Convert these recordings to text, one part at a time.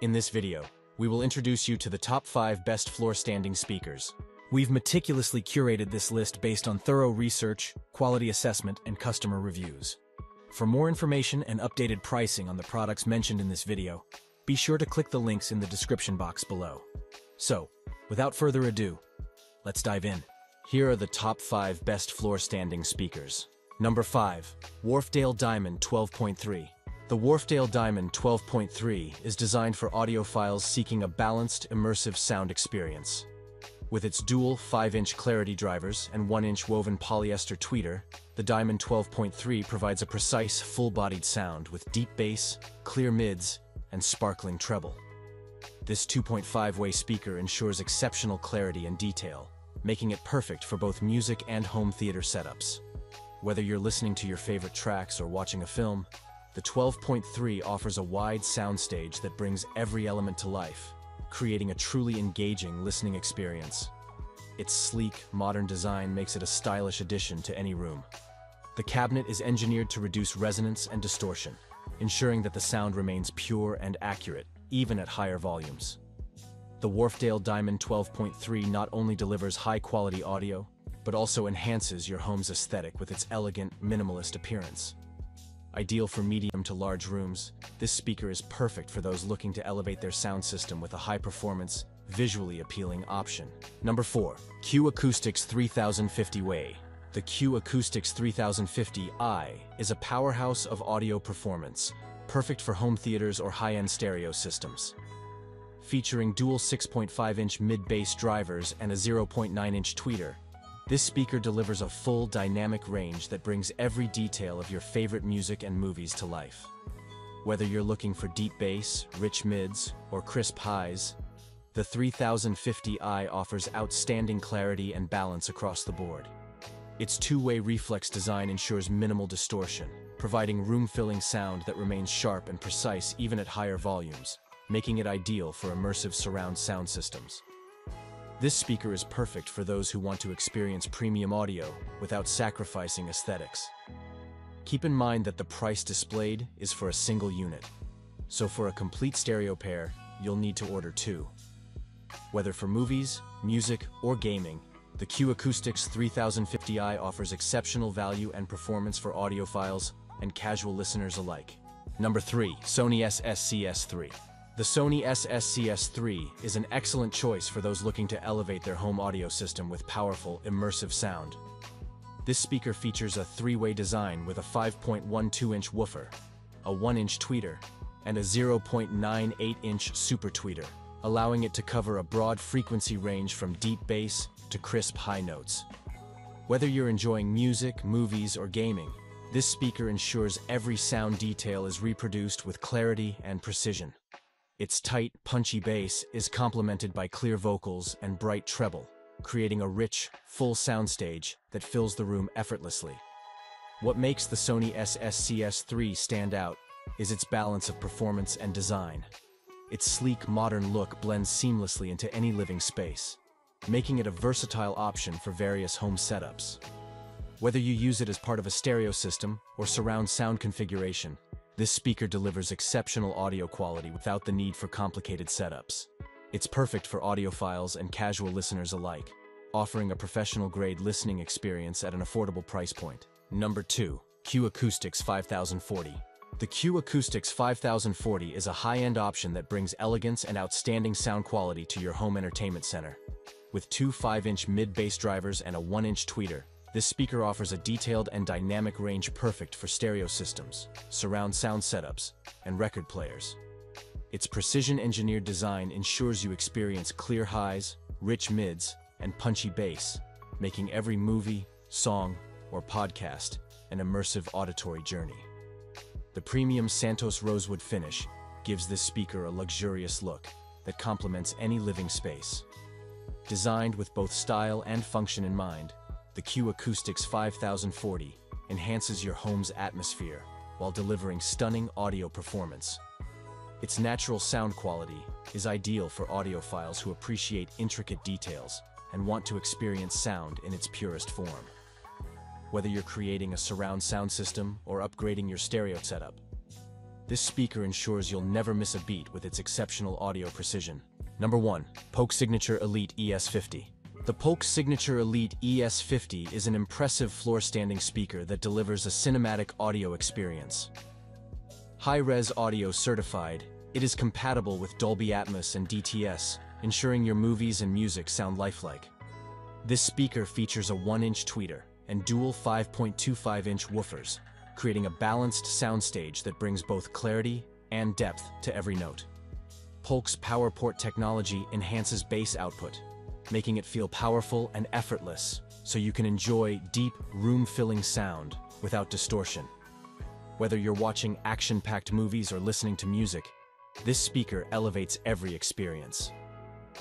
In this video, we will introduce you to the top 5 best floor-standing speakers. We've meticulously curated this list based on thorough research, quality assessment, and customer reviews. For more information and updated pricing on the products mentioned in this video, be sure to click the links in the description box below. So, without further ado, let's dive in. Here are the top 5 best floor-standing speakers. Number 5. Wharfedale Diamond 12.3. The Wharfedale Diamond 12.3 is designed for audiophiles seeking a balanced, immersive sound experience. With its dual 5-inch clarity drivers and 1-inch woven polyester tweeter, the Diamond 12.3 provides a precise, full-bodied sound with deep bass, clear mids, and sparkling treble. This 2.5-way speaker ensures exceptional clarity and detail, making it perfect for both music and home theater setups. Whether you're listening to your favorite tracks or watching a film, the 12.3 offers a wide soundstage that brings every element to life, creating a truly engaging listening experience. Its sleek, modern design makes it a stylish addition to any room. The cabinet is engineered to reduce resonance and distortion, ensuring that the sound remains pure and accurate, even at higher volumes. The Wharfedale Diamond 12.3 not only delivers high-quality audio, but also enhances your home's aesthetic with its elegant, minimalist appearance. Ideal for medium to large rooms, this speaker is perfect for those looking to elevate their sound system with a high-performance, visually appealing option. Number 4. Q Acoustics 3050i. The Q Acoustics 3050i is a powerhouse of audio performance, perfect for home theaters or high-end stereo systems. Featuring dual 6.5-inch mid-bass drivers and a 0.9-inch tweeter, this speaker delivers a full, dynamic range that brings every detail of your favorite music and movies to life. Whether you're looking for deep bass, rich mids, or crisp highs, the 3050i offers outstanding clarity and balance across the board. Its 2-way reflex design ensures minimal distortion, providing room-filling sound that remains sharp and precise even at higher volumes, making it ideal for immersive surround sound systems. This speaker is perfect for those who want to experience premium audio without sacrificing aesthetics. Keep in mind that the price displayed is for a single unit, so for a complete stereo pair, you'll need to order 2. Whether for movies, music, or gaming, the Q Acoustics 3050i offers exceptional value and performance for audiophiles and casual listeners alike. Number 3. Sony SSCS3. The Sony SSCS3 is an excellent choice for those looking to elevate their home audio system with powerful, immersive sound. This speaker features a 3-way design with a 5.12-inch woofer, a 1-inch tweeter, and a 0.98-inch super tweeter, allowing it to cover a broad frequency range from deep bass to crisp high notes. Whether you're enjoying music, movies, or gaming, this speaker ensures every sound detail is reproduced with clarity and precision. Its tight, punchy bass is complemented by clear vocals and bright treble, creating a rich, full soundstage that fills the room effortlessly. What makes the Sony SSCS3 stand out is its balance of performance and design. Its sleek, modern look blends seamlessly into any living space, making it a versatile option for various home setups. Whether you use it as part of a stereo system or surround sound configuration, this speaker delivers exceptional audio quality without the need for complicated setups. It's perfect for audiophiles and casual listeners alike, offering a professional-grade listening experience at an affordable price point. Number 2. Q Acoustics 5040. The Q Acoustics 5040 is a high-end option that brings elegance and outstanding sound quality to your home entertainment center. With two 5-inch mid-bass drivers and a 1-inch tweeter, this speaker offers a detailed and dynamic range perfect for stereo systems, surround sound setups, and record players. Its precision-engineered design ensures you experience clear highs, rich mids, and punchy bass, making every movie, song, or podcast an immersive auditory journey. The premium Santos Rosewood finish gives this speaker a luxurious look that complements any living space. Designed with both style and function in mind, the Q Acoustics 5040 enhances your home's atmosphere while delivering stunning audio performance. Its natural sound quality is ideal for audiophiles who appreciate intricate details and want to experience sound in its purest form. Whether you're creating a surround sound system or upgrading your stereo setup, This speaker ensures you'll never miss a beat with its exceptional audio precision. Number 1. Polk Signature Elite ES50. The Polk Signature Elite ES50 is an impressive floor-standing speaker that delivers a cinematic audio experience. High-res audio certified, it is compatible with Dolby Atmos and DTS, ensuring your movies and music sound lifelike. This speaker features a 1-inch tweeter and dual 5.25-inch woofers, creating a balanced soundstage that brings both clarity and depth to every note. Polk's PowerPort technology enhances bass output, making it feel powerful and effortless, so you can enjoy deep, room-filling sound without distortion. Whether you're watching action-packed movies or listening to music, this speaker elevates every experience.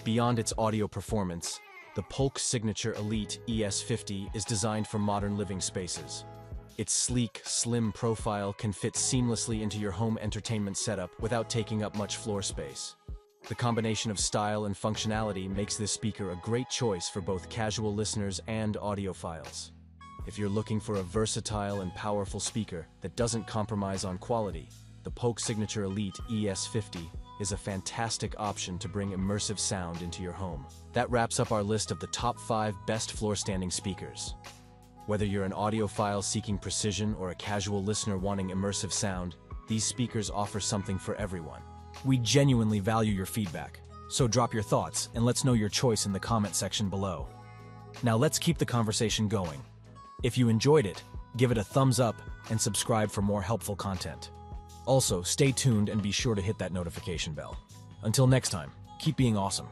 Beyond its audio performance, the Polk Signature Elite ES50 is designed for modern living spaces. Its sleek, slim profile can fit seamlessly into your home entertainment setup without taking up much floor space. The combination of style and functionality makes this speaker a great choice for both casual listeners and audiophiles. If you're looking for a versatile and powerful speaker that doesn't compromise on quality, the Polk Signature Elite ES50 is a fantastic option to bring immersive sound into your home. That wraps up our list of the top 5 best floor-standing speakers. Whether you're an audiophile seeking precision or a casual listener wanting immersive sound, these speakers offer something for everyone. We genuinely value your feedback, so drop your thoughts and let's know your choice in the comment section below. Now let's keep the conversation going. If you enjoyed it, give it a thumbs up and subscribe for more helpful content. Also, stay tuned and be sure to hit that notification bell. Until next time, keep being awesome.